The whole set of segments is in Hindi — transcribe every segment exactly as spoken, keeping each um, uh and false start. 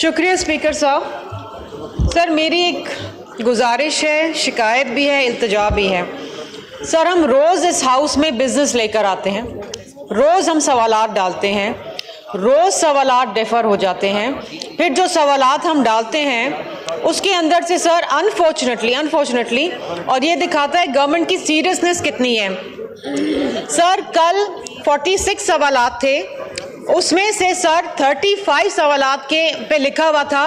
शुक्रिया स्पीकर साहब। सर मेरी एक गुजारिश है, शिकायत भी है, इल्तिजा भी है। सर हम रोज़ इस हाउस में बिज़नेस लेकर आते हैं, रोज़ हम सवालात डालते हैं, रोज़ सवालात डिफ़र हो जाते हैं। फिर जो सवालात हम डालते हैं उसके अंदर से सर अनफॉर्चुनेटली अनफॉर्चुनेटली और ये दिखाता है गवर्नमेंट की सीरियसनेस कितनी है। सर कल छियालीस सवालात थे, उसमें से सर पैंतीस सवालात के पे लिखा हुआ था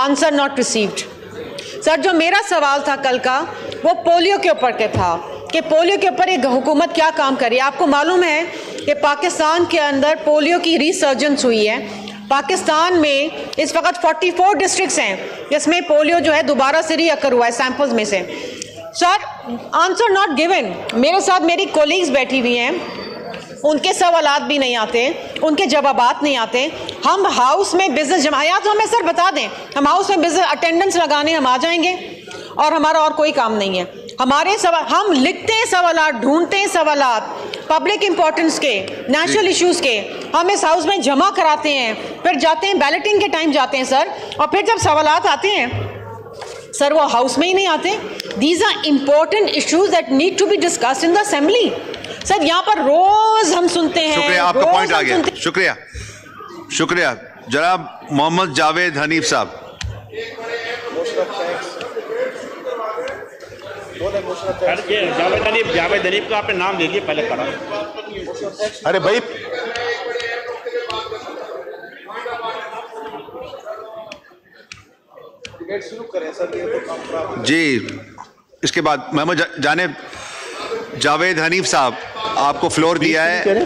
आंसर नॉट रिसीव्ड। सर जो मेरा सवाल था कल का वो पोलियो के ऊपर के था कि पोलियो के ऊपर एक हुकूमत क्या काम करे। आपको मालूम है कि पाकिस्तान के अंदर पोलियो की रिसर्जेंस हुई है। पाकिस्तान में इस वक्त चौवालीस डिस्ट्रिक्ट्स हैं जिसमें पोलियो जो है दोबारा से रीअकर हुआ है सैम्पल्स में से। Sir answer not given. मेरे साथ मेरी कोलिग्स बैठी हुई हैं, उनके सवालात भी नहीं आते, उनके जवाबात नहीं आते। हम हाउस में बिज़नेस जमाया तो हमें सर बता दें, हम हाउस में बिजनेस अटेंडेंस लगाने हम आ जाएंगे और हमारा और कोई काम नहीं है। हमारे सवाल हम लिखते हैं, सवालात ढूंढते हैं, सवालात पब्लिक इंपॉर्टेंस के, नेशनल इश्यूज़ के हम इस हाउस में जमा कराते हैं, फिर जाते हैं बैलेटिंग के टाइम जाते हैं सर, और फिर जब सवालात आते हैं सर वो हाउस में ही नहीं आते। These are important issues that need to be discussed in the assembly. Sir यहाँ पर रोज हम सुनते हैं। शुक्रिया, आपका पॉइंट आ गया। शुक्रिया शुक्रिया। जनाब मोहम्मद जावेद हनीफ साहब। जावेद हनीफ जावेद हनीफ का आपने नाम ले लिया पहले पढ़ा। अरे भाई शुरू करें सर जी, इसके बाद मोहम्मद जाने जावेद हनीफ साहब आपको फ्लोर दिया है।